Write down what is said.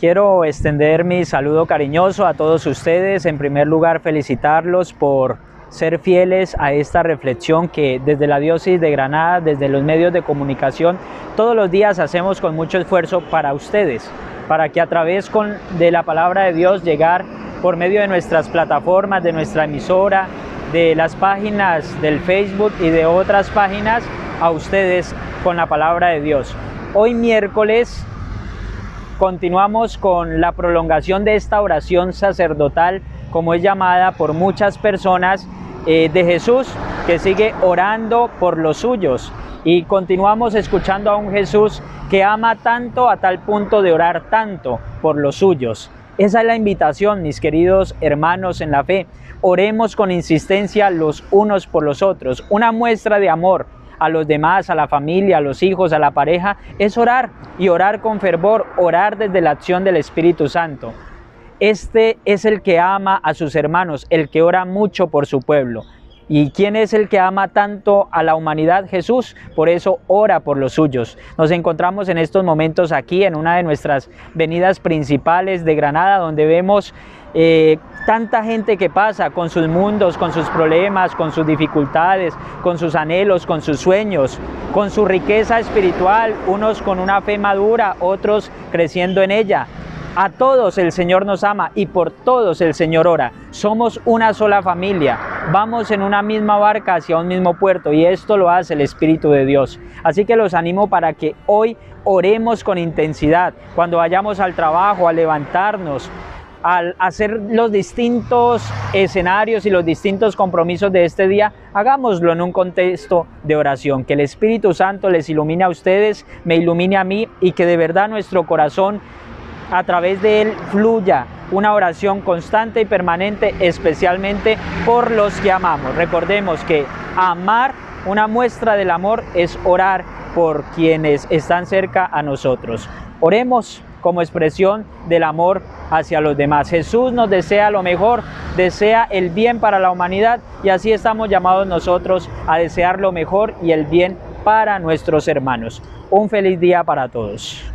Quiero extender mi saludo cariñoso a todos ustedes. En primer lugar, felicitarlos por ser fieles a esta reflexión que desde la Diócesis de Granada, desde los medios de comunicación, todos los días hacemos con mucho esfuerzo para ustedes, para que a través de la palabra de Dios llegar por medio de nuestras plataformas, de nuestra emisora, de las páginas del Facebook y de otras páginas a ustedes con la palabra de Dios. Hoy miércoles continuamos con la prolongación de esta oración sacerdotal, como es llamada por muchas personas, de Jesús, que sigue orando por los suyos. Y continuamos escuchando a un Jesús que ama tanto a tal punto de orar tanto por los suyos. Esa es la invitación, mis queridos hermanos en la fe. Oremos con insistencia los unos por los otros. Una muestra de amor a los demás, a la familia, a los hijos, a la pareja, es orar, y orar con fervor, orar desde la acción del Espíritu Santo. Este es el que ama a sus hermanos, el que ora mucho por su pueblo. ¿Y quién es el que ama tanto a la humanidad? Jesús. Por eso ora por los suyos. Nos encontramos en estos momentos aquí en una de nuestras avenidas principales de Granada, donde vemos tanta gente que pasa con sus mundos, con sus problemas, con sus dificultades, con sus anhelos, con sus sueños, con su riqueza espiritual, unos con una fe madura, otros creciendo en ella. A todos el Señor nos ama y por todos el Señor ora. Somos una sola familia, vamos en una misma barca hacia un mismo puerto, y esto lo hace el Espíritu de Dios. Así que los animo para que hoy oremos con intensidad, cuando vayamos al trabajo, al levantarnos, al hacer los distintos escenarios y los distintos compromisos de este día. Hagámoslo en un contexto de oración. Que el Espíritu Santo les ilumine a ustedes, me ilumine a mí, y que de verdad nuestro corazón, a través de él, fluya una oración constante y permanente, especialmente por los que amamos. Recordemos que amar, una muestra del amor, es orar por quienes están cerca a nosotros. Oremos como expresión del amor hacia los demás. Jesús nos desea lo mejor, desea el bien para la humanidad, y así estamos llamados nosotros a desear lo mejor y el bien para nuestros hermanos. Un feliz día para todos.